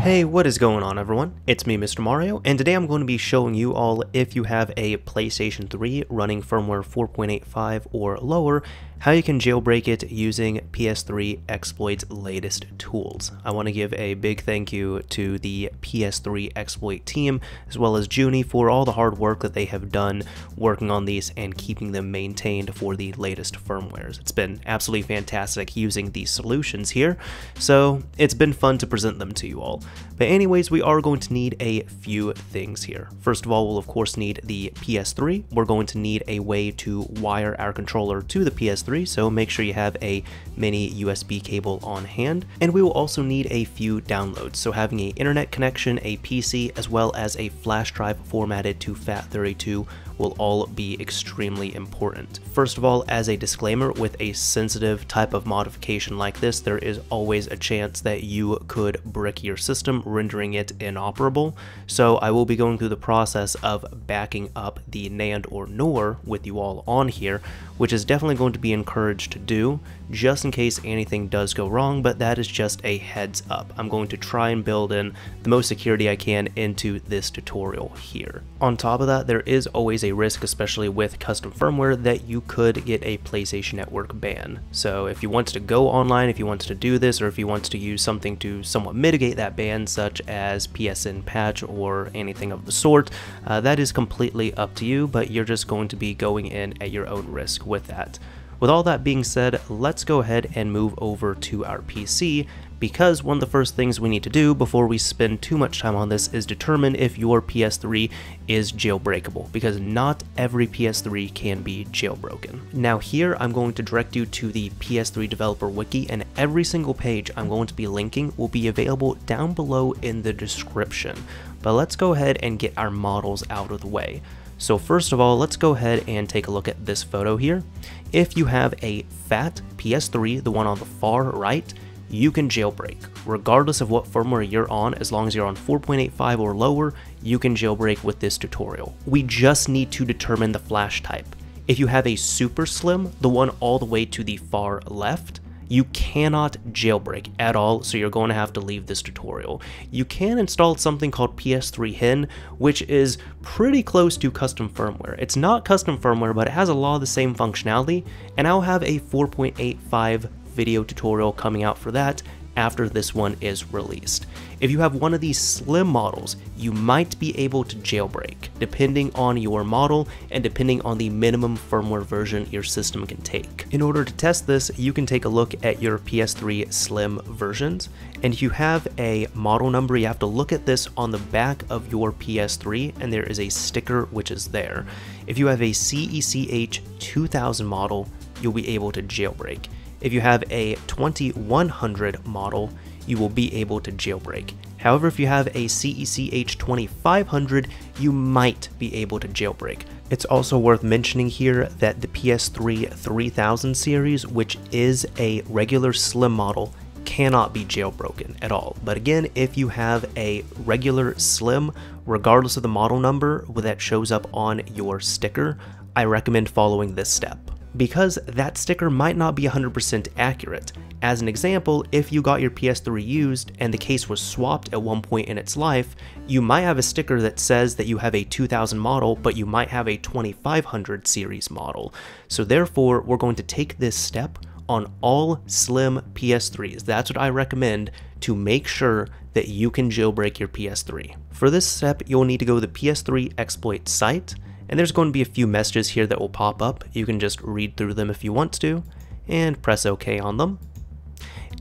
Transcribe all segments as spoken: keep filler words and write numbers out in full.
Hey, what is going on everyone? It's me, Mister Mario, and today I'm going to be showing you all, if you have a PlayStation three running firmware four point eight five or lower, how you can jailbreak it using P S three Exploit's latest tools. I want to give a big thank you to the P S three Exploit team, as well as Juni, for all the hard work that they have done working on these and keeping them maintained for the latest firmwares. It's been absolutely fantastic using these solutions here, so it's been fun to present them to you all. But anyways, we are going to need a few things here. First of all, we'll of course need the P S three. We're going to need a way to wire our controller to the P S three, so make sure you have a mini U S B cable on hand. And we will also need a few downloads, so having an internet connection, a P C, as well as a flash drive formatted to FAT thirty-two will all be extremely important. First of all, as a disclaimer, with a sensitive type of modification like this, there is always a chance that you could brick your system, rendering it inoperable. So I will be going through the process of backing up the NAND or NOR with you all on here, which is definitely going to be encouraged to do just in case anything does go wrong, but that is just a heads up. I'm going to try and build in the most security I can into this tutorial here. On top of that, there is always a risk, especially with custom firmware, that you could get a PlayStation Network ban. So if you want to go online, if you want to do this, or if you want to use something to somewhat mitigate that ban, such as P S N patch or anything of the sort, uh, that is completely up to you, but you're just going to be going in at your own risk with that. With all that being said, let's go ahead and move over to our P C, because one of the first things we need to do before we spend too much time on this is determine if your P S three is jailbreakable, because not every P S three can be jailbroken. Now here, I'm going to direct you to the P S three Developer Wiki, and every single page I'm going to be linking will be available down below in the description. But let's go ahead and get our models out of the way. So first of all, let's go ahead and take a look at this photo here. If you have a FAT P S three, the one on the far right, you can jailbreak. Regardless of what firmware you're on, as long as you're on four point eight five or lower, you can jailbreak with this tutorial. We just need to determine the flash type. If you have a super slim, the one all the way to the far left, you cannot jailbreak at all, so you're going to have to leave this tutorial. You can install something called P S three hen, which is pretty close to custom firmware. It's not custom firmware, but it has a lot of the same functionality, and I'll have a four point eight five video tutorial coming out for that after this one is released. If you have one of these slim models, you might be able to jailbreak, depending on your model and depending on the minimum firmware version your system can take. In order to test this, you can take a look at your P S three slim versions, and if you have a model number, you have to look at this on the back of your P S three, and there is a sticker which is there. If you have a C E C H two thousand model, you'll be able to jailbreak. If you have a twenty-one hundred model, you will be able to jailbreak. However, if you have a C E C H twenty-five hundred, you might be able to jailbreak. It's also worth mentioning here that the P S three three thousand series, which is a regular slim model, cannot be jailbroken at all. But again, if you have a regular slim, regardless of the model number that shows up on your sticker, I recommend following this step, because that sticker might not be one hundred percent accurate. As an example, if you got your P S three used and the case was swapped at one point in its life, you might have a sticker that says that you have a two thousand model, but you might have a twenty-five hundred series model. So therefore, we're going to take this step on all slim P S threes. That's what I recommend, to make sure that you can jailbreak your P S three. For this step, you'll need to go to the P S three Exploit site, and there's going to be a few messages here that will pop up. You can just read through them if you want to, and press OK on them.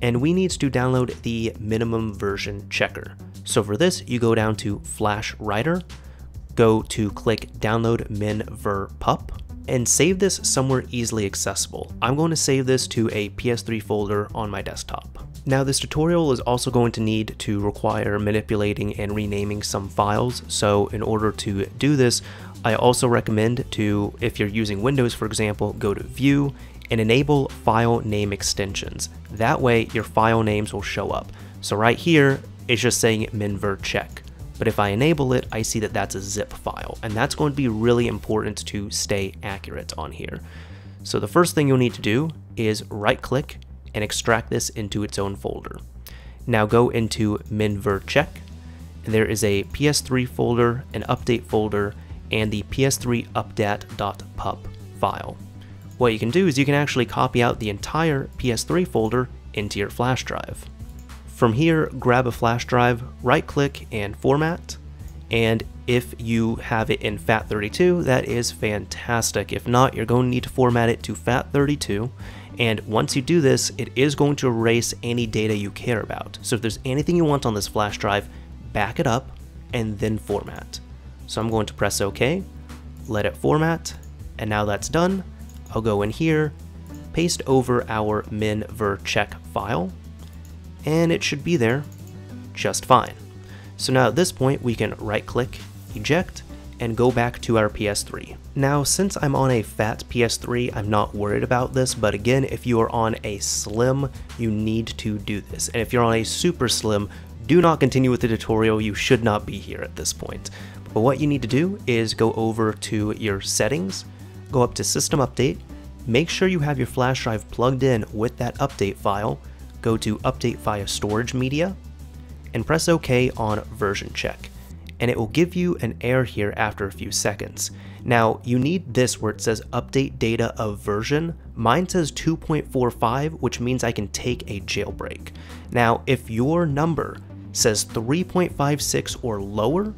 And we need to download the minimum version checker. So for this, you go down to Flash Writer, go to click Download MinVerPup, and save this somewhere easily accessible. I'm going to save this to a P S three folder on my desktop. Now this tutorial is also going to need to require manipulating and renaming some files. So in order to do this, I also recommend to, if you're using Windows for example, go to View and enable file name extensions. That way your file names will show up. So right here, it's just saying MinVerCheck. But if I enable it, I see that that's a zip file, and that's going to be really important to stay accurate on here. So the first thing you'll need to do is right click and extract this into its own folder. Now go into MinVerCheck. There is a P S three folder, an update folder, and the P S three updat.pub file. What you can do is you can actually copy out the entire P S three folder into your flash drive. From here, grab a flash drive, right click and format, and if you have it in FAT thirty-two, that is fantastic. If not, you're going to need to format it to FAT thirty-two, and once you do this, it is going to erase any data you care about. So if there's anything you want on this flash drive, back it up and then format. So I'm going to press OK, let it format, and now that's done. I'll go in here, paste over our MinVerCheck file, and it should be there just fine. So now at this point, we can right click, eject, and go back to our P S three. Now, since I'm on a fat P S three, I'm not worried about this, but again, if you are on a slim, you need to do this. And if you're on a super slim, do not continue with the tutorial. You should not be here at this point. But what you need to do is go over to your settings, go up to System Update, make sure you have your flash drive plugged in with that update file, go to Update via Storage Media, and press OK on Version Check. And it will give you an error here after a few seconds. Now, you need this where it says update data of version. Mine says two point four five, which means I can take a jailbreak. Now, if your number says three point five six or lower,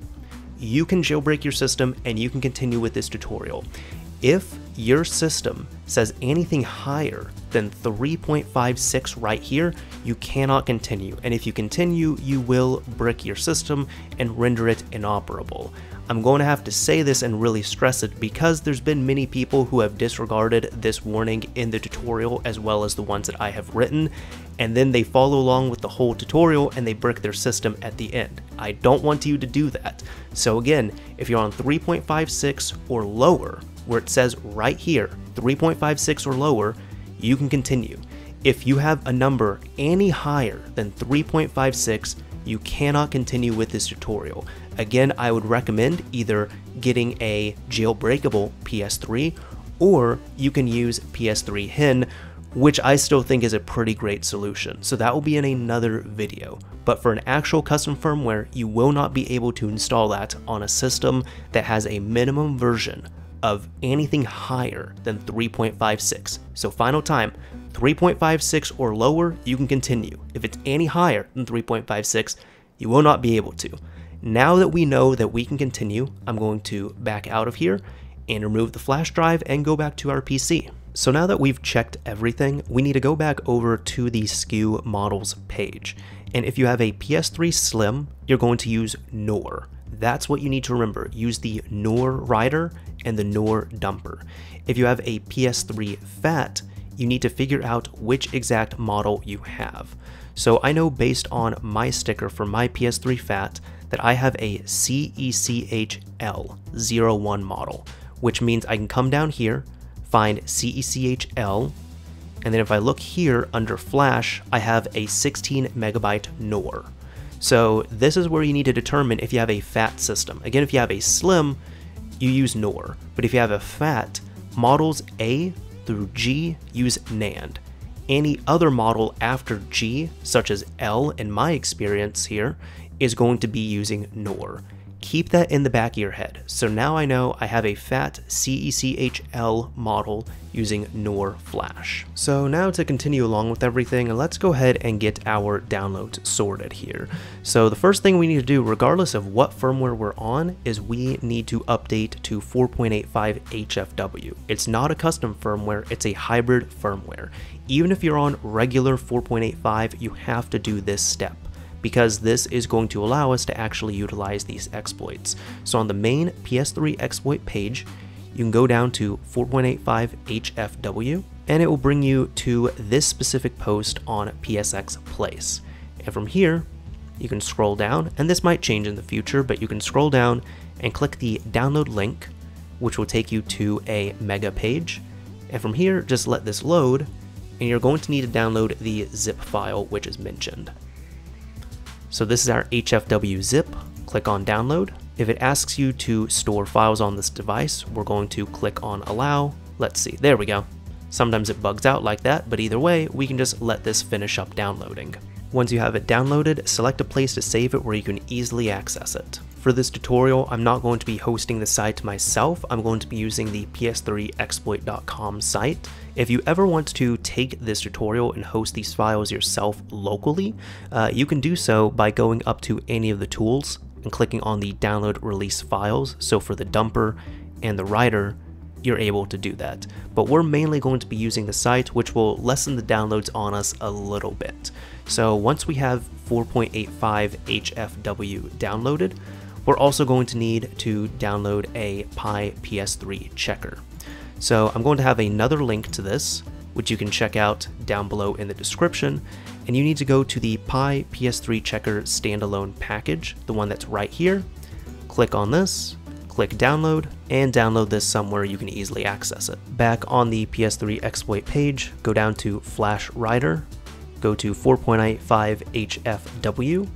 you can jailbreak your system and you can continue with this tutorial. If your system says anything higher than three point five six right here, you cannot continue. And if you continue, you will brick your system and render it inoperable. I'm going to have to say this and really stress it because there's been many people who have disregarded this warning in the tutorial as well as the ones that I have written, and then they follow along with the whole tutorial and they brick their system at the end. I don't want you to do that. So again, if you're on three point five six or lower, where it says right here, three point five six or lower, you can continue. If you have a number any higher than three point five six, you cannot continue with this tutorial. Again, I would recommend either getting a jailbreakable P S three, or you can use P S three hen, which I still think is a pretty great solution. So that will be in another video. But for an actual custom firmware, you will not be able to install that on a system that has a minimum version of anything higher than three point five six. So final time, three point five six or lower, you can continue. If it's any higher than three point five six, you will not be able to. Now that we know that we can continue, I'm going to back out of here and remove the flash drive and go back to our P C. So now that we've checked everything, we need to go back over to the S K U models page. And if you have a P S three Slim, you're going to use N O R. That's what you need to remember. Use the N O R writer and the N O R dumper. If you have a P S three fat, you need to figure out which exact model you have. So I know based on my sticker for my P S three fat that I have a C E C H L zero one model, which means I can come down here, find C E C H L, and then if I look here under flash, I have a sixteen megabyte N O R. So this is where you need to determine if you have a fat system. Again, if you have a slim, you use N O R, but if you have a fat, models A through G use NAND. Any other model after G, such as L in my experience here, is going to be using N O R. Keep that in the back of your head. So now I know I have a fat C E C H L model using N O R flash. So now to continue along with everything, let's go ahead and get our downloads sorted here. So the first thing we need to do, regardless of what firmware we're on, is we need to update to four point eight five H F W. It's not a custom firmware, it's a hybrid firmware. Even if you're on regular four point eight five, you have to do this step, because this is going to allow us to actually utilize these exploits. So on the main P S three exploit page, you can go down to four point eight five H F W, and it will bring you to this specific post on P S X Place. And from here, you can scroll down, and this might change in the future, but you can scroll down and click the download link, which will take you to a mega page. And from here, just let this load, and you're going to need to download the zip file, which is mentioned. So this is our H F W zip. Click on download. If it asks you to store files on this device, we're going to click on allow. Let's see, there we go. Sometimes it bugs out like that, but either way, we can just let this finish up downloading. Once you have it downloaded, select a place to save it where you can easily access it. For this tutorial, I'm not going to be hosting the site myself, I'm going to be using the P S three exploit dot com site. If you ever want to take this tutorial and host these files yourself locally, uh, you can do so by going up to any of the tools and clicking on the download release files. So for the dumper and the writer, you're able to do that. But we're mainly going to be using the site, which will lessen the downloads on us a little bit. So once we have four point eight five H F W downloaded, we're also going to need to download a Pi P S three Checker. So I'm going to have another link to this, which you can check out down below in the description, and you need to go to the Pi P S three Checker standalone package, the one that's right here, click on this, click download, and download this somewhere you can easily access it. Back on the P S three exploit page, go down to Flash Writer, go to four point eight five H F W,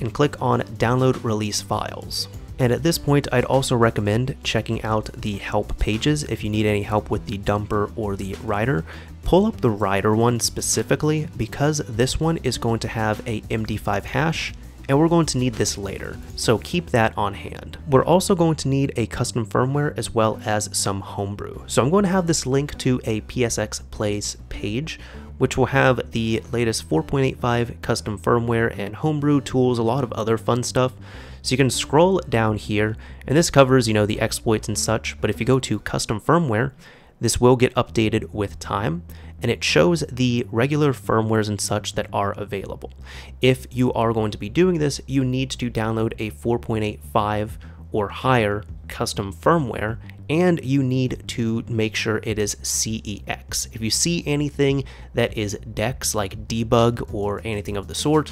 and click on Download Release Files. And at this point, I'd also recommend checking out the help pages if you need any help with the dumper or the writer. Pull up the writer one specifically because this one is going to have a M D five hash and we're going to need this later, so keep that on hand. We're also going to need a custom firmware as well as some homebrew. So I'm going to have this link to a P S X Place page, which will have the latest four point eight five custom firmware and homebrew tools, a lot of other fun stuff. So you can scroll down here, and this covers, you know, the exploits and such, but if you go to custom firmware, this will get updated with time, and it shows the regular firmwares and such that are available. If you are going to be doing this, you need to download a four point eight five or higher custom firmware, and you need to make sure it is C E X. If you see anything that is D E X, like debug or anything of the sort,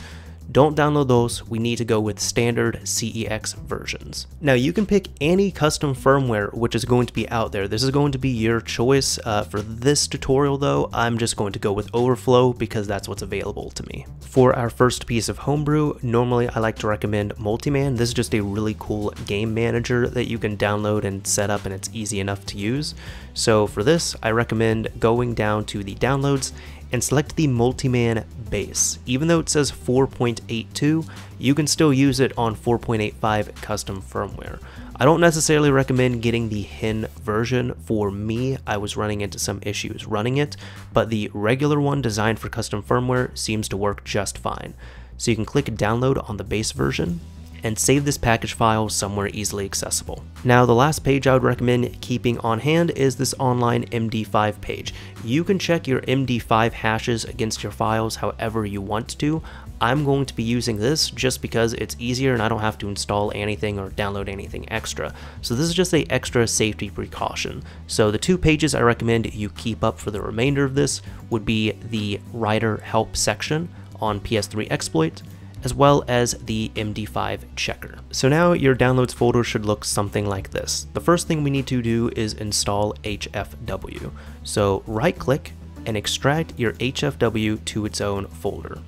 don't download those. We need to go with standard C E X versions. Now you can pick any custom firmware which is going to be out there. This is going to be your choice. Uh, for this tutorial though, I'm just going to go with Overflow because that's what's available to me. For our first piece of homebrew, normally I like to recommend Multiman. This is just a really cool game manager that you can download and set up, and it's easy enough to use. So for this, I recommend going down to the downloads and select the Multiman base. Even though it says four point eight two, you can still use it on four point eight five custom firmware. I don't necessarily recommend getting the H E N version. For me, I was running into some issues running it, but the regular one designed for custom firmware seems to work just fine. So you can click download on the base version and save this package file somewhere easily accessible. Now the last page I would recommend keeping on hand is this online M D five page. You can check your M D five hashes against your files however you want to. I'm going to be using this just because it's easier and I don't have to install anything or download anything extra. So this is just an extra safety precaution. So the two pages I recommend you keep up for the remainder of this would be the writer help section on P S three exploit, as well as the M D five checker. So now your downloads folder should look something like this. The first thing we need to do is install H F W. So right click and extract your H F W to its own folder.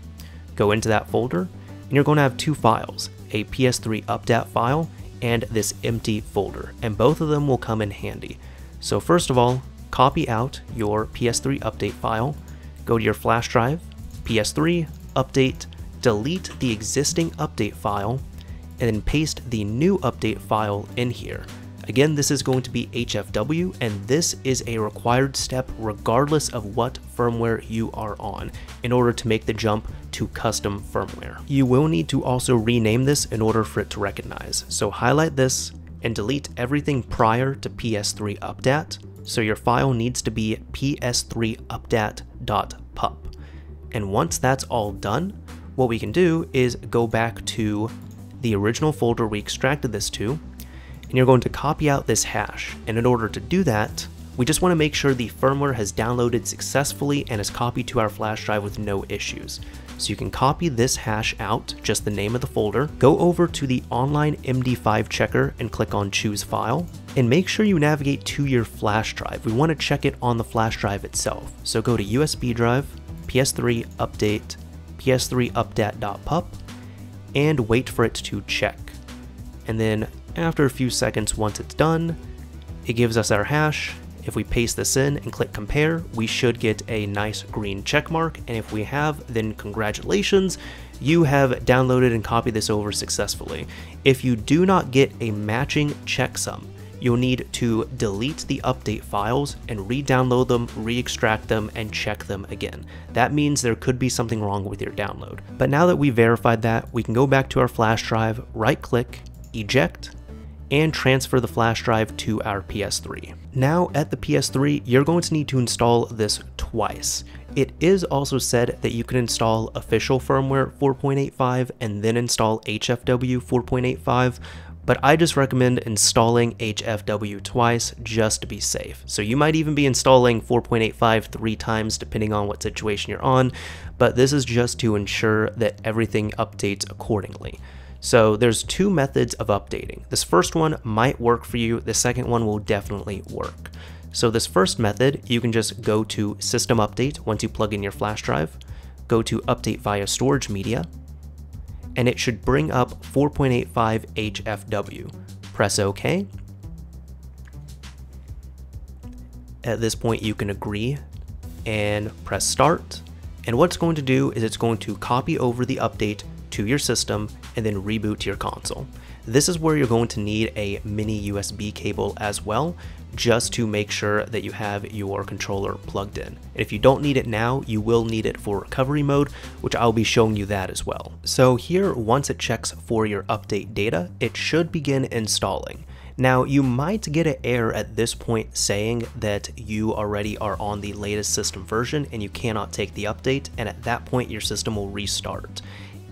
Go into that folder and you're going to have two files, a P S three updat file and this empty folder, and both of them will come in handy. So first of all, copy out your P S three update file, go to your flash drive, P S three update, delete the existing update file, and then paste the new update file in here. Again, this is going to be H F W, and this is a required step regardless of what firmware you are on in order to make the jump to custom firmware. You will need to also rename this in order for it to recognize. So highlight this and delete everything prior to P S three updat. So your file needs to be P S three updat dot pup. And once that's all done, what we can do is go back to the original folder we extracted this to, and you're going to copy out this hash. And in order to do that, we just want to make sure the firmware has downloaded successfully and is copied to our flash drive with no issues. So you can copy this hash out, just the name of the folder, go over to the online M D five checker and click on choose file, and make sure you navigate to your flash drive. We want to check it on the flash drive itself. So go to U S B drive, P S three update, P S three updat dot pup, and wait for it to check. And then after a few seconds, once it's done, it gives us our hash, If we paste this in and click compare, we should get a nice green check mark, and if we have, then congratulations, you have downloaded and copied this over successfully. If you do not get a matching checksum, you'll need to delete the update files and re-download them, re-extract them, and check them again. That means there could be something wrong with your download. But now that we verified that, we can go back to our flash drive, right-click, eject, and transfer the flash drive to our P S three. Now at the P S three, you're going to need to install this twice. It is also said that you can install official firmware four point eight five and then install H F W four point eight five, but I just recommend installing H F W twice just to be safe. So you might even be installing four point eight five three times depending on what situation you're on, but this is just to ensure that everything updates accordingly. So there's two methods of updating. This first one might work for you, the second one will definitely work. So this first method, you can just go to System Update once you plug in your flash drive, go to Update via Storage Media, and it should bring up four point eight five H F W. Press OK. At this point, you can agree and press Start. And what it's going to do is it's going to copy over the update to your system and then reboot to your console. This is where you're going to need a mini U S B cable as well, just to make sure that you have your controller plugged in. And if you don't need it now, you will need it for recovery mode, which I'll be showing you that as well. So here, once it checks for your update data, it should begin installing. Now, you might get an error at this point saying that you already are on the latest system version and you cannot take the update, and at that point your system will restart.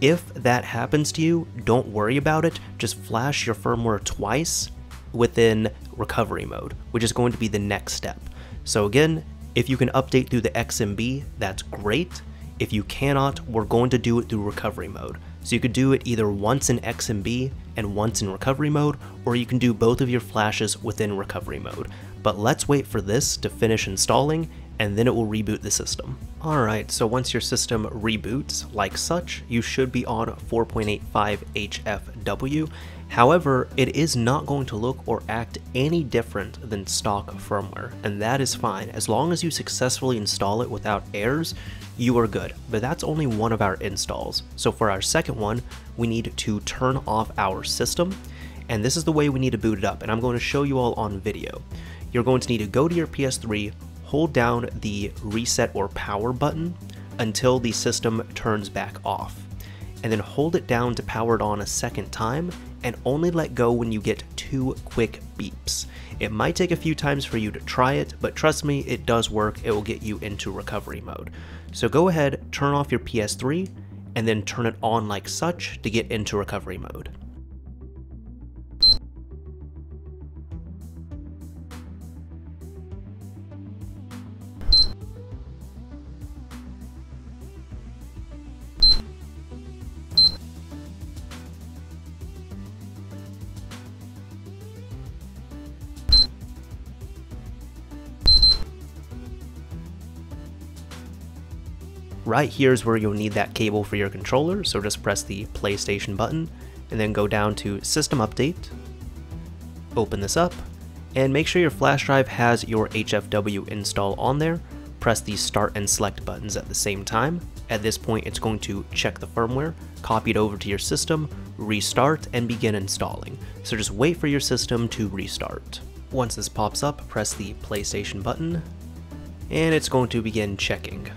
If that happens to you, don't worry about it, just flash your firmware twice within recovery mode, which is going to be the next step. So again, if you can update through the X M B, that's great. If you cannot, we're going to do it through recovery mode. So you could do it either once in X M B and once in recovery mode, or you can do both of your flashes within recovery mode. But let's wait for this to finish installing, and then it will reboot the system. Alright, so once your system reboots, like such, you should be on four point eight five H F W. However, it is not going to look or act any different than stock firmware, and that is fine. As long as you successfully install it without errors, you are good. But that's only one of our installs. So for our second one, we need to turn off our system, and this is the way we need to boot it up, and I'm going to show you all on video. You're going to need to go to your P S three, hold down the reset or power button until the system turns back off, and then hold it down to power it on a second time, and only let go when you get two quick beeps. It might take a few times for you to try it, but trust me, it does work. It will get you into recovery mode. So go ahead, turn off your P S three, and then turn it on like such to get into recovery mode. Right here is where you'll need that cable for your controller, so just press the PlayStation button and then go down to System Update, open this up, and make sure your flash drive has your H F W install on there. Press the Start and Select buttons at the same time. At this point, it's going to check the firmware, copy it over to your system, restart, and begin installing. So just wait for your system to restart. Once this pops up, press the PlayStation button, and it's going to begin checking.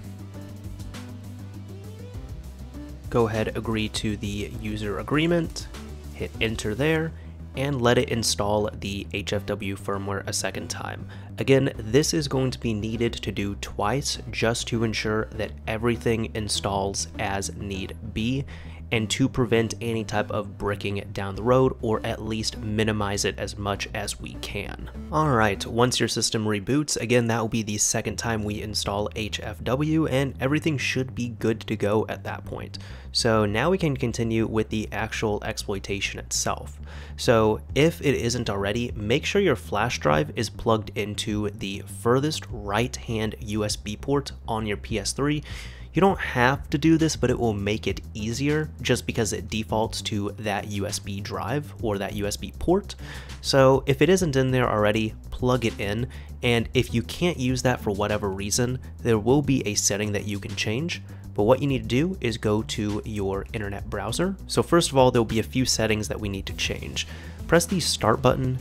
Go ahead, agree to the user agreement, hit enter there, and let it install the H F W firmware a second time. Again, this is going to be needed to do twice just to ensure that everything installs as need be, and to prevent any type of bricking down the road, or at least minimize it as much as we can. All right, once your system reboots, again, that will be the second time we install H F W, and everything should be good to go at that point. So now we can continue with the actual exploitation itself. So if it isn't already, make sure your flash drive is plugged into the furthest right-hand U S B port on your P S three. You don't have to do this, but it will make it easier just because it defaults to that U S B drive or that U S B port. So if it isn't in there already, plug it in. And if you can't use that for whatever reason, there will be a setting that you can change. But what you need to do is go to your internet browser. So first of all, there'll be a few settings that we need to change. Press the start button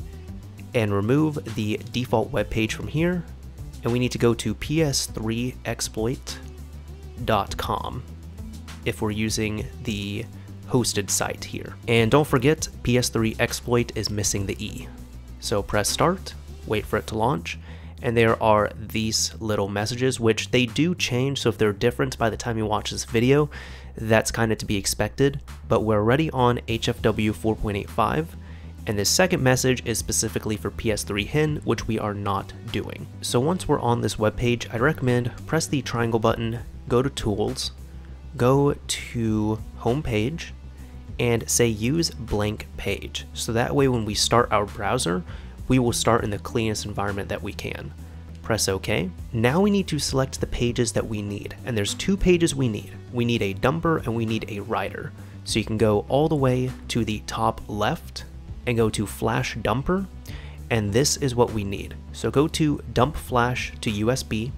and remove the default web page from here. And we need to go to P S three exploit dot com if we're using the hosted site here. And don't forget, P S three exploit is missing the E. So press start, wait for it to launch. And there are these little messages, which they do change, so if they're different by the time you watch this video, that's kind of to be expected, but we're already on H F W four point eight five, and this second message is specifically for P S three hen, which we are not doing. So once we're on this webpage, I'd recommend press the triangle button, go to Tools, go to Homepage, and say Use Blank Page, so that way when we start our browser, we will start in the cleanest environment that we can. Press OK. Now we need to select the pages that we need, and there's two pages we need. We need a dumper and we need a writer. So you can go all the way to the top left and go to Flash Dumper, and this is what we need. So go to Dump Flash to U S B,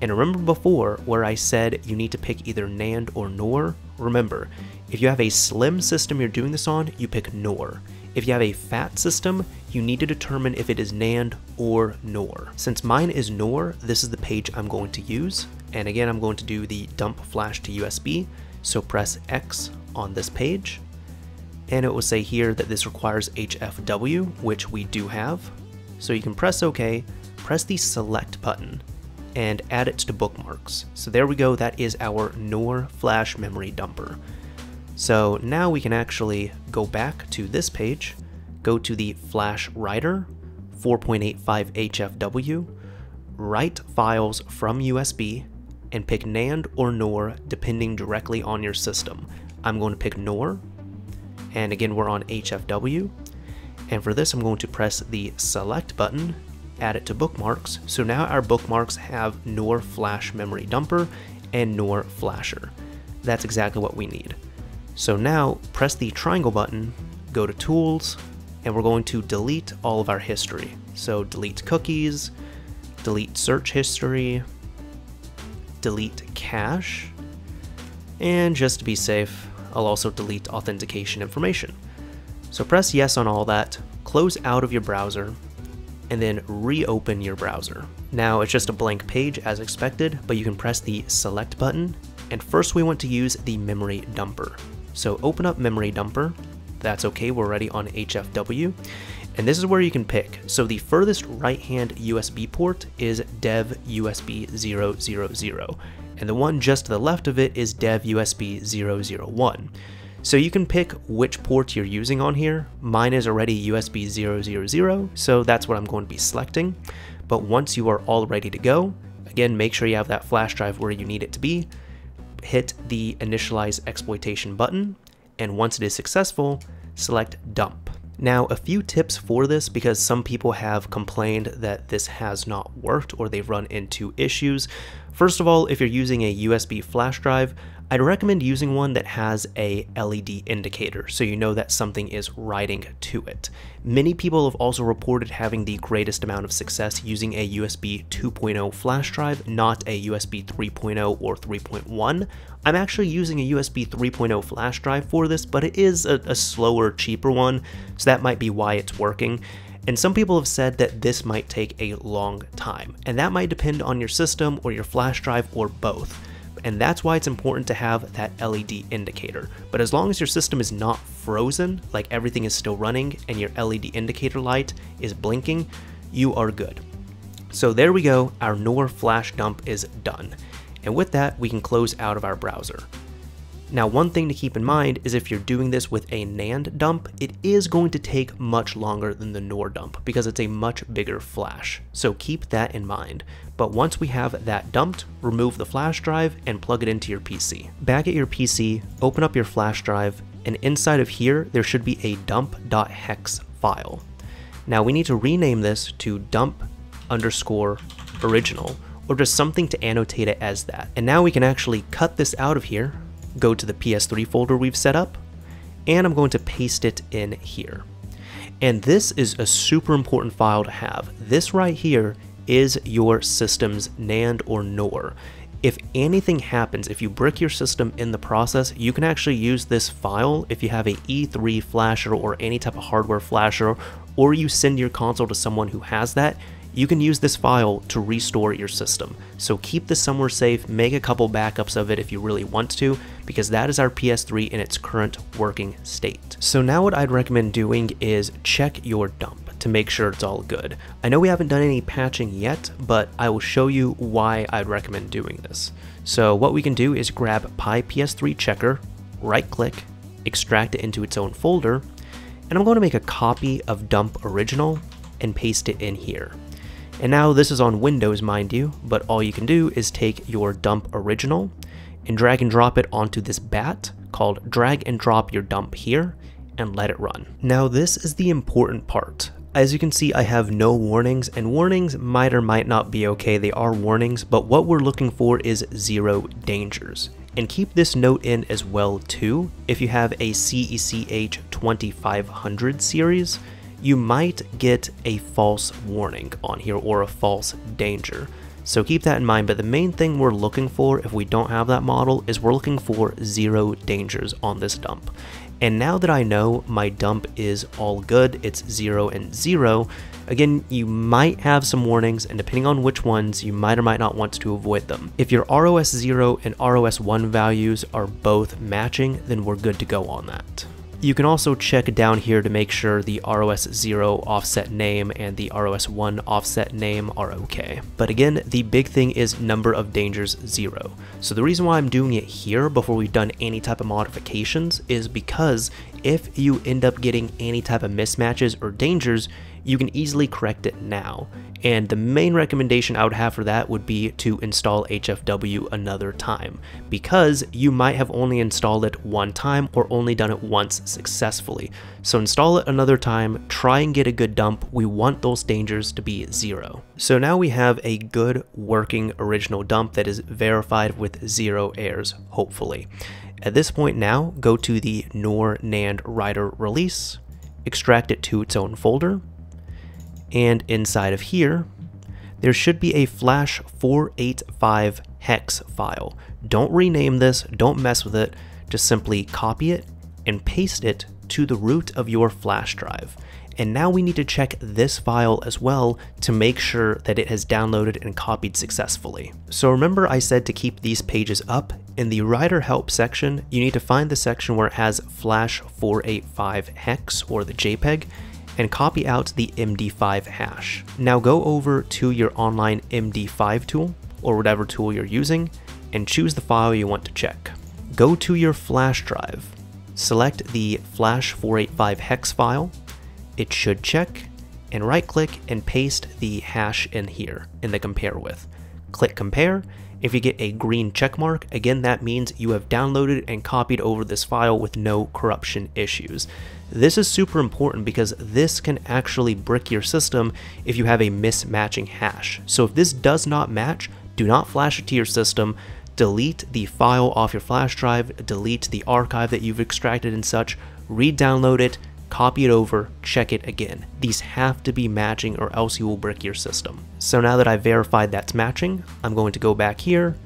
and remember before where I said you need to pick either NAND or NOR? Remember, if you have a slim system you're doing this on, you pick NOR. If you have a fat system, you need to determine if it is NAND or NOR. Since mine is NOR, this is the page I'm going to use. And again, I'm going to do the dump flash to U S B. So press X on this page. And it will say here that this requires H F W, which we do have. So you can press OK, press the select button, and add it to bookmarks. So there we go, that is our NOR flash memory dumper. So now we can actually go back to this page, go to the flash writer, four point eight five H F W, write files from U S B, and pick NAND or NOR depending directly on your system. I'm going to pick NOR, and again we're on H F W, and for this I'm going to press the select button, add it to bookmarks, so now our bookmarks have NOR flash memory dumper and NOR flasher. That's exactly what we need. So now press the triangle button, go to Tools, and we're going to delete all of our history. So delete cookies, delete search history, delete cache, and just to be safe, I'll also delete authentication information. So press yes on all that, close out of your browser, and then reopen your browser. Now it's just a blank page as expected, but you can press the select button, and first we want to use the memory dumper. So open up memory dumper, that's okay, we're already on H F W, and this is where you can pick. So the furthest right-hand U S B port is dev U S B zero zero zero, and the one just to the left of it is dev U S B zero zero one. So you can pick which port you're using on here. Mine is already U S B zero zero zero, so that's what I'm going to be selecting. But once you are all ready to go, again, make sure you have that flash drive where you need it to be, hit the initialize exploitation button, and once it is successful, select dump. Now a few tips for this, because some people have complained that this has not worked or they've run into issues. First of all, if you're using a U S B flash drive, I'd recommend using one that has a L E D indicator so you know that something is writing to it. Many people have also reported having the greatest amount of success using a U S B two point oh flash drive, not a U S B three point oh or three point one. I'm actually using a U S B three point oh flash drive for this, but it is a, a slower, cheaper one, so that might be why it's working. And some people have said that this might take a long time, and that might depend on your system or your flash drive or both. And that's why it's important to have that L E D indicator. But as long as your system is not frozen, like everything is still running and your L E D indicator light is blinking, you are good. So there we go, our NOR flash dump is done. And with that, we can close out of our browser. Now, one thing to keep in mind is if you're doing this with a NAND dump, it is going to take much longer than the NOR dump because it's a much bigger flash. So keep that in mind. But once we have that dumped, remove the flash drive and plug it into your P C. Back at your P C, open up your flash drive, and inside of here, there should be a dump.hex file. Now we need to rename this to dump underscore original, or just something to annotate it as that. And now we can actually cut this out of here, go to the P S three folder we've set up, and I'm going to paste it in here. And this is a super important file to have. This right here is your system's NAND or NOR. If anything happens, if you brick your system in the process, you can actually use this file if you have a E three flasher or any type of hardware flasher, or you send your console to someone who has that, you can use this file to restore your system. So keep this somewhere safe, make a couple backups of it if you really want to, because that is our P S three in its current working state. So now what I'd recommend doing is check your dump to make sure it's all good. I know we haven't done any patching yet, but I will show you why I'd recommend doing this. So what we can do is grab Pi P S three Checker, right click, extract it into its own folder, and I'm going to make a copy of dump original and paste it in here. And now this is on Windows, mind you, but all you can do is take your dump original and drag and drop it onto this bat called drag and drop your dump here and let it run. Now this is the important part. As you can see, I have no warnings, and warnings might or might not be okay. They are warnings, but what we're looking for is zero dangers. And keep this note in as well too. If you have a C E C H twenty-five hundred series, you might get a false warning on here or a false danger. So keep that in mind, but the main thing we're looking for if we don't have that model is we're looking for zero dangers on this dump. And now that I know my dump is all good, it's zero and zero, again, you might have some warnings, and depending on which ones, you might or might not want to avoid them. If your R O S zero and R O S one values are both matching, then we're good to go on that. You can also check down here to make sure the R O S zero offset name and the R O S one offset name are okay. But again, the big thing is number of dangers zero. So the reason why I'm doing it here before we've done any type of modifications is because if you end up getting any type of mismatches or dangers, you can easily correct it now. And the main recommendation I would have for that would be to install H F W another time, because you might have only installed it one time or only done it once successfully. So install it another time, try and get a good dump. We want those dangers to be zero. So now we have a good working original dump that is verified with zero errors, hopefully. At this point now, go to the NOR NAND writer release, extract it to its own folder, and inside of here, there should be a flash four eighty-five hex file. Don't rename this, don't mess with it, just simply copy it and paste it to the root of your flash drive. And now we need to check this file as well to make sure that it has downloaded and copied successfully. So remember I said to keep these pages up. In the writer help section, you need to find the section where it has flash four eighty-five hex or the JPEG, and copy out the M D five hash. Now go over to your online M D five tool or whatever tool you're using and choose the file you want to check. Go to your flash drive, select the flash four eighty-five hex file, it should check, and right click and paste the hash in here in the compare with. Click compare. If you get a green check mark, again, that means you have downloaded and copied over this file with no corruption issues. This is super important because this can actually brick your system if you have a mismatching hash. So if this does not match, do not flash it to your system, delete the file off your flash drive, delete the archive that you've extracted and such, re-download it, copy it over, check it again. These have to be matching or else you will brick your system. So now that I've verified that's matching, I'm going to go back here,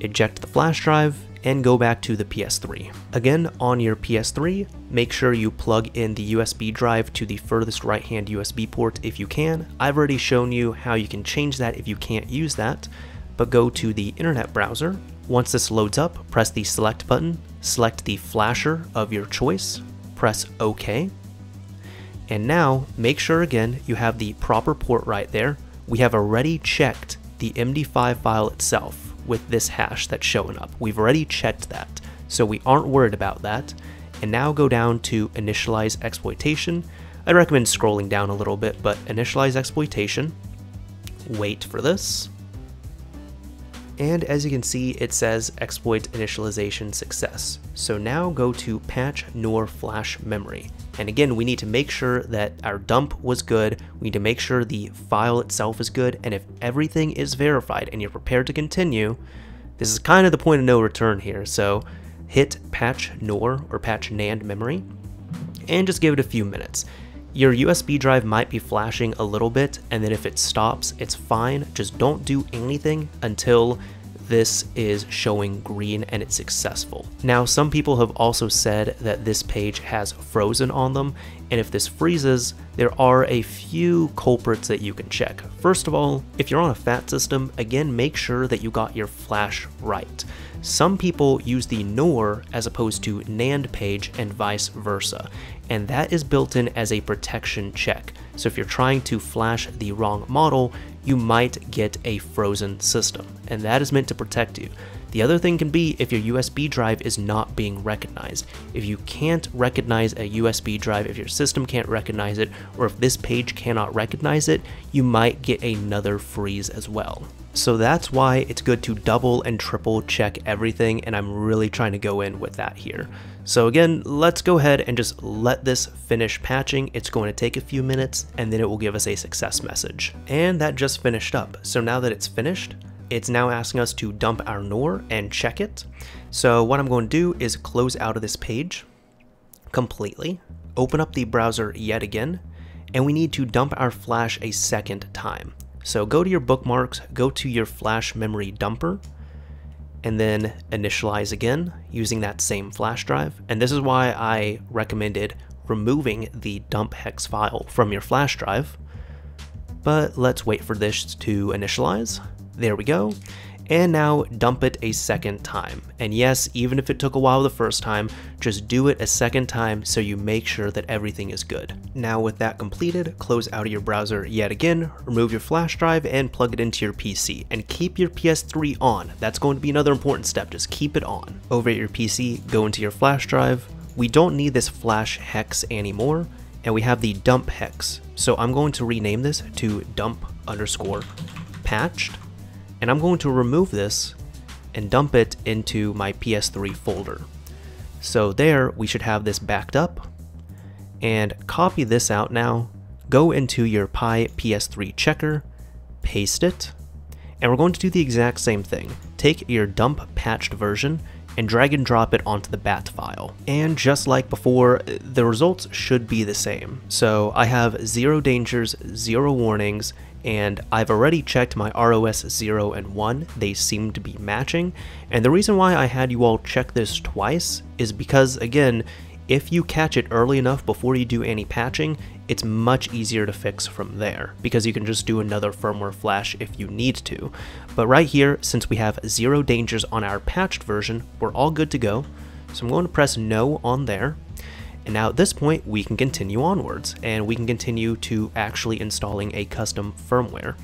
eject the flash drive, and go back to the P S three. Again, on your P S three, make sure you plug in the U S B drive to the furthest right-hand U S B port if you can. I've already shown you how you can change that if you can't use that, but go to the internet browser. Once this loads up, press the select button, select the flasher of your choice, press OK. And now make sure again you have the proper port right there. We have already checked the M D five file itself with this hash that's showing up. We've already checked that, so we aren't worried about that. And now go down to initialize exploitation. I recommend scrolling down a little bit, but initialize exploitation. Wait for this. and as you can see, it says exploit initialization success. So now go to patch N O R flash memory. And again, we need to make sure that our dump was good, we need to make sure the file itself is good, and if everything is verified and you're prepared to continue, this is kind of the point of no return here. So hit patch N O R or patch NAND memory, and just give it a few minutes. Your U S B drive might be flashing a little bit, and then if it stops, it's fine. Just don't do anything until this is showing green and it's successful. Now, some people have also said that this page has frozen on them, and if this freezes, there are a few culprits that you can check. First of all, if you're on a FAT system, again, make sure that you got your flash right. Some people use the N O R as opposed to NAND page and vice versa, and that is built in as a protection check. So if you're trying to flash the wrong model, you might get a frozen system, and that is meant to protect you. The other thing can be if your U S B drive is not being recognized. If you can't recognize a U S B drive, if your system can't recognize it, or if this page cannot recognize it, you might get another freeze as well. So that's why it's good to double and triple check everything, and I'm really trying to go in with that here. So again, let's go ahead and just let this finish patching. It's going to take a few minutes, and then it will give us a success message. And that just finished up. So now that it's finished, it's now asking us to dump our N O R and check it. So what I'm going to do is close out of this page completely, open up the browser yet again, and we need to dump our flash a second time. So go to your bookmarks, go to your flash memory dumper, and then initialize again using that same flash drive. And this is why I recommended removing the dump hex file from your flash drive. But let's wait for this to initialize. There we go. And now dump it a second time. And yes, even if it took a while the first time, just do it a second time so you make sure that everything is good. Now with that completed, close out of your browser yet again, remove your flash drive and plug it into your P C, and keep your P S three on. That's going to be another important step, just keep it on. Over at your P C, go into your flash drive. We don't need this flash hex anymore, and we have the dump hex. So I'm going to rename this to dump underscore patched. And I'm going to remove this and dump it into my P S three folder. So there we should have this backed up, and copy this out now, go into your Pi P S three checker, paste it, and we're going to do the exact same thing. Take your dump patched version and drag and drop it onto the bat file. And just like before, the results should be the same. So I have zero dangers, zero warnings, and I've already checked my R O S zero and one, they seem to be matching. And the reason why I had you all check this twice is because, again, if you catch it early enough before you do any patching, it's much easier to fix from there, because you can just do another firmware flash if you need to. But right here, since we have zero dangers on our patched version, we're all good to go. So I'm going to press no on there. And now at this point, we can continue onwards, and we can continue to actually installing a custom firmware.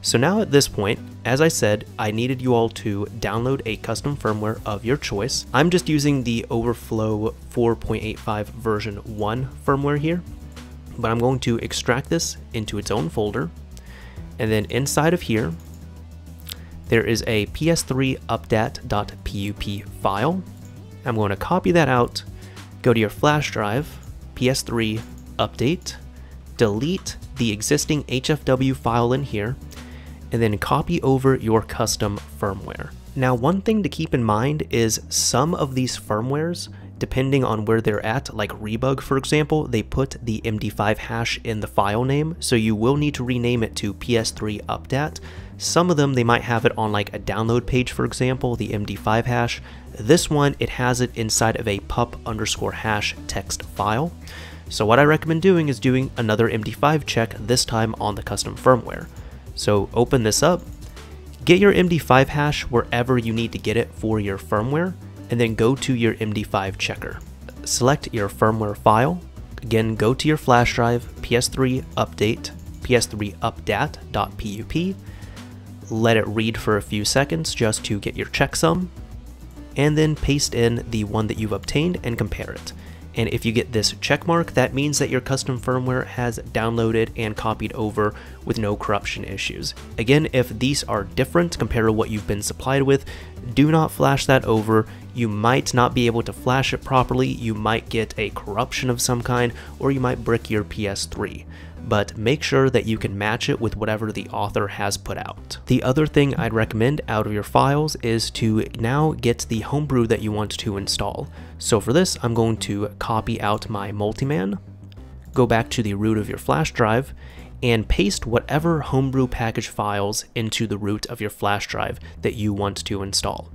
So now at this point, as I said, I needed you all to download a custom firmware of your choice. I'm just using the Overflow four point eight five version one firmware here, but I'm going to extract this into its own folder. And then inside of here, there is a P S three updat dot pup file. I'm going to copy that out. Go to your flash drive, P S three, update, delete the existing H F W file in here, and then copy over your custom firmware. Now, one thing to keep in mind is some of these firmwares, depending on where they're at, like Rebug, for example, they put the M D five hash in the file name, so you will need to rename it to P S three updat. Some of them, they might have it on like a download page, for example, the M D five hash. This one, it has it inside of a pup underscore hash text file. So what I recommend doing is doing another M D five check, this time on the custom firmware. So open this up, get your M D five hash wherever you need to get it for your firmware, and then go to your M D five checker. Select your firmware file. Again, go to your flash drive, P S three update, P S three updat dot pup. Let it read for a few seconds just to get your checksum, and then paste in the one that you've obtained and compare it. And if you get this check mark, that means that your custom firmware has downloaded and copied over with no corruption issues. Again, if these are different compared to what you've been supplied with, do not flash that over. You might not be able to flash it properly, you might get a corruption of some kind, or you might brick your P S three. But make sure that you can match it with whatever the author has put out. The other thing I'd recommend out of your files is to now get the homebrew that you want to install. So for this, I'm going to copy out my Multiman, go back to the root of your flash drive, and paste whatever homebrew package files into the root of your flash drive that you want to install.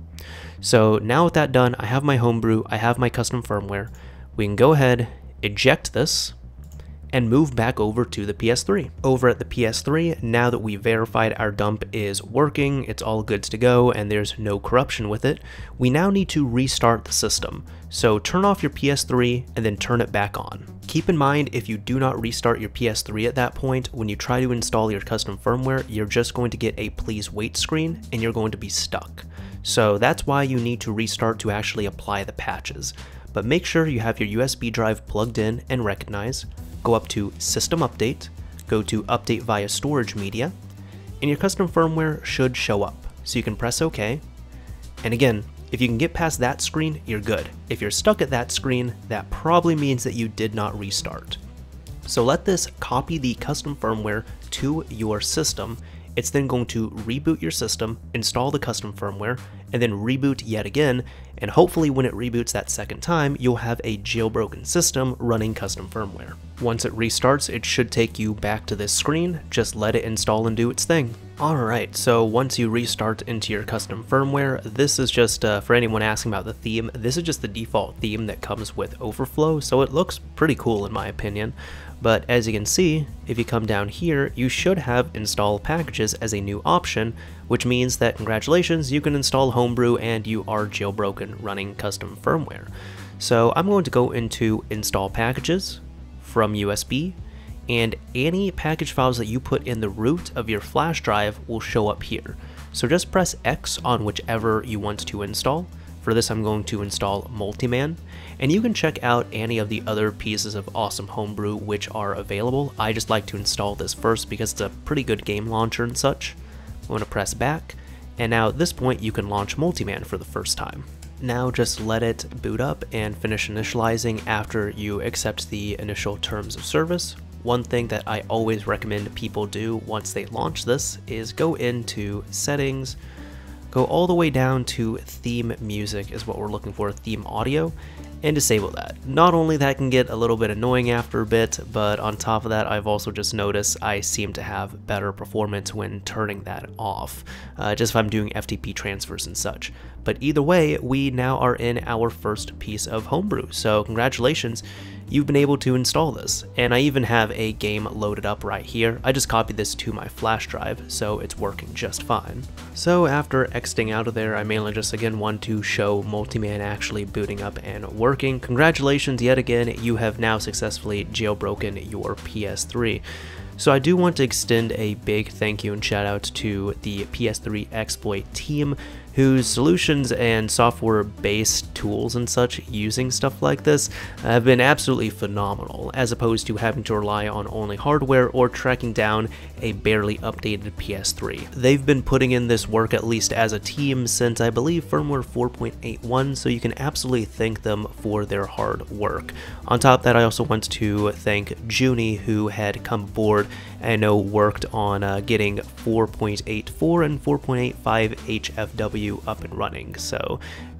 So now with that done, I have my homebrew, I have my custom firmware. We can go ahead, eject this, and move back over to the P S three. Over at the P S three, now that we verified our dump is working, it's all good to go, and there's no corruption with it, we now need to restart the system. So turn off your P S three and then turn it back on. Keep in mind, if you do not restart your P S three at that point, when you try to install your custom firmware, you're just going to get a please wait screen and you're going to be stuck. So that's why you need to restart to actually apply the patches. But make sure you have your U S B drive plugged in and recognize. Go up to System Update, go to Update via Storage Media, and your custom firmware should show up. So you can press OK. And again, if you can get past that screen, you're good. If you're stuck at that screen, that probably means that you did not restart. So let this copy the custom firmware to your system. It's then going to reboot your system, install the custom firmware, and then reboot yet again, and hopefully when it reboots that second time, you'll have a jailbroken system running custom firmware. Once it restarts, it should take you back to this screen. Just let it install and do its thing. Alright, so once you restart into your custom firmware, this is just, uh, for anyone asking about the theme, this is just the default theme that comes with Overflow, so it looks pretty cool in my opinion. But as you can see, if you come down here, you should have install packages as a new option, which means that congratulations, you can install homebrew and you are jailbroken running custom firmware. So I'm going to go into install packages from U S B, and any package files that you put in the root of your flash drive will show up here. So just press X on whichever you want to install. For this, I'm going to install Multiman, and you can check out any of the other pieces of awesome homebrew which are available. I just like to install this first because it's a pretty good game launcher and such. I'm going to press back, and now at this point you can launch Multiman for the first time. Now just let it boot up and finish initializing after you accept the initial terms of service. One thing that I always recommend people do once they launch this is go into settings, go all the way down to theme music is what we're looking for, theme audio, and disable that. Not only that can get a little bit annoying after a bit, but on top of that, I've also just noticed I seem to have better performance when turning that off, uh, just if I'm doing F T P transfers and such. But either way, we now are in our first piece of homebrew, so congratulations, you've been able to install this. And I even have a game loaded up right here. I just copied this to my flash drive, so it's working just fine. So after exiting out of there, I mainly just again want to show Multiman actually booting up and working. Congratulations yet again, you have now successfully jailbroken your P S three. So I do want to extend a big thank you and shout out to the P S three Exploit team, whose solutions and software-based tools and such using stuff like this have been absolutely phenomenal, as opposed to having to rely on only hardware or tracking down a barely updated P S three. They've been putting in this work, at least as a team, since I believe firmware four point eight one, so you can absolutely thank them for their hard work. On top of that, I also want to thank Juni, who had come aboard and I know worked on uh, getting four point eight four and four point eight five H F W up and running, so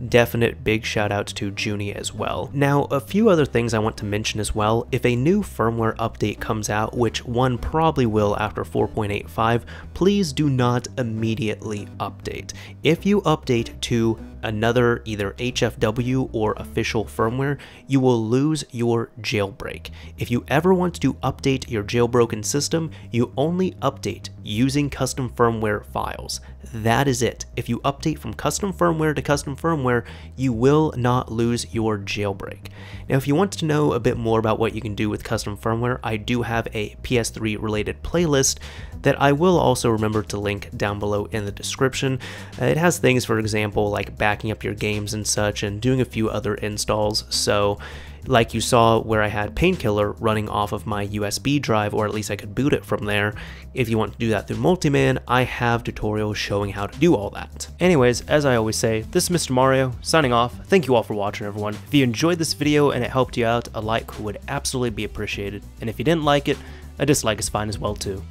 definite big shout out to Juni as well. Now a few other things I want to mention as well. If a new firmware update comes out, which one probably will after four point eight five, please do not immediately update. If you update to another either H F W or official firmware, you will lose your jailbreak. If you ever want to update your jailbroken system, you only update using custom firmware files. That is it. If you update from custom firmware to custom firmware, you will not lose your jailbreak. Now, if you want to know a bit more about what you can do with custom firmware, I do have a P S three related playlist that I will also remember to link down below in the description. Uh, it has things, for example, like back backing up your games and such, and doing a few other installs. So like you saw where I had Painkiller running off of my U S B drive, or at least I could boot it from there. If you want to do that through Multiman, I have tutorials showing how to do all that. Anyways, as I always say, this is Mister Mario signing off. Thank you all for watching, everyone. If you enjoyed this video and it helped you out, a like would absolutely be appreciated. And if you didn't like it, a dislike is fine as well too.